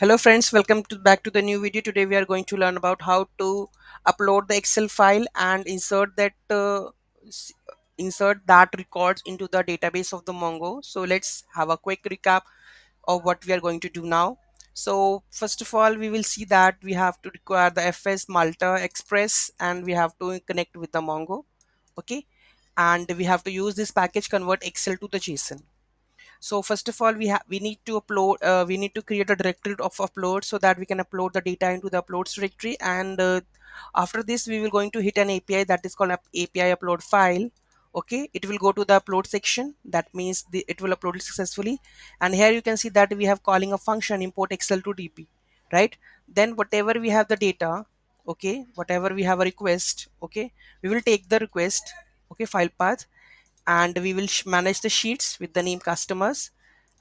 Hello friends, welcome back to the new video. Today we are going to learn about how to upload the Excel file and insert that records into the database of the Mongo. So let's have a quick recap of what we are going to do now. So first of all, we will see that we have to require the FS, Multer, Express, and we have to connect with the Mongo. Okay, and we have to use this package convert Excel to the JSON. So first of all, we need to create a directory of upload so that we can upload the data into the uploads directory. And after this, we will going to hit an API that is called API upload file. Okay, it will go to the upload section. That means it will upload it successfully. And here you can see that we have calling a function import Excel to DB, right? Then whatever we have the data, okay, whatever we have a request, okay, we will take the request, okay, file path. And we will manage the sheets with the name customers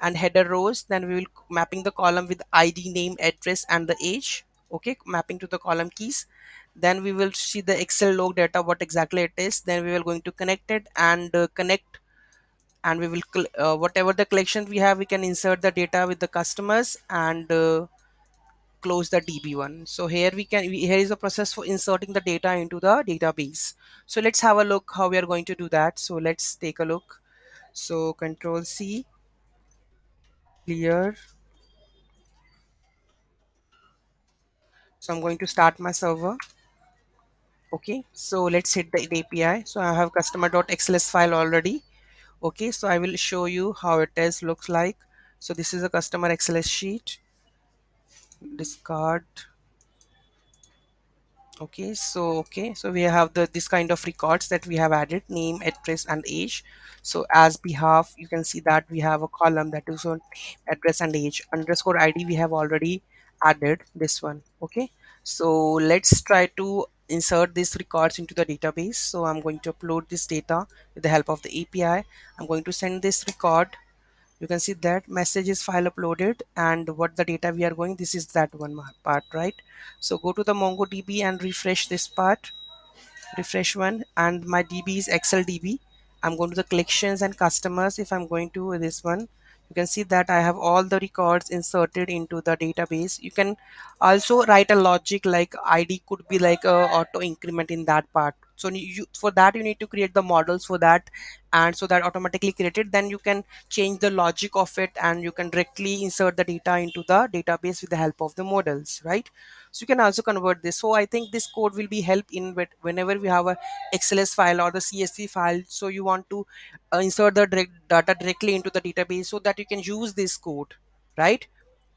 and header rows. Then we will mapping the column with ID, name, address, and the age. Okay, mapping to the column keys. Then we will see the Excel log data, what exactly it is. Then we will going to connect it and connect. And we will, whatever the collection we have, we can insert the data with the customers and close the DB one. So here here is the process for inserting the data into the database. So let's have a look how we are going to do that. So let's take a look. So Control C, clear. So I'm going to start my server. Okay, so let's hit the API. So I have customer.xls file already. Okay, so I will show you how it is looks like. So this is a customer XLS sheet. Discard. Okay, so we have this kind of records that we have added, name, address, and age. So as behalf, you can see that we have a column that is on address and age. Underscore ID we have already added this one. Okay, so let's try to insert these records into the database. So I'm going to upload this data with the help of the API. I'm going to send this record. You can see that message is file uploaded, and what the data we are going, this is that one part, right? So go to the MongoDB and refresh this part, refresh one, and my DB is Excel DB. I'm going to the collections and customers. If I'm going to this one, you can see that I have all the records inserted into the database. You can also write a logic like ID could be like a auto increment in that part. So for that you need to create the models for that, and so that automatically created, then you can change the logic of it and you can directly insert the data into the database with the help of the models, right? So you can also convert this. So I think this code will be help in whenever we have a XLS file or the CSV file. So you want to insert the data directly into the database, so that you can use this code, right,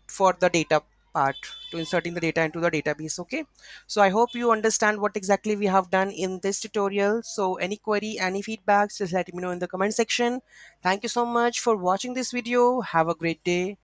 for the data part to inserting the data into the database. Okay, so I hope you understand what exactly we have done in this tutorial. So any query, any feedback, just let me know in the comment section. Thank you so much for watching this video. Have a great day.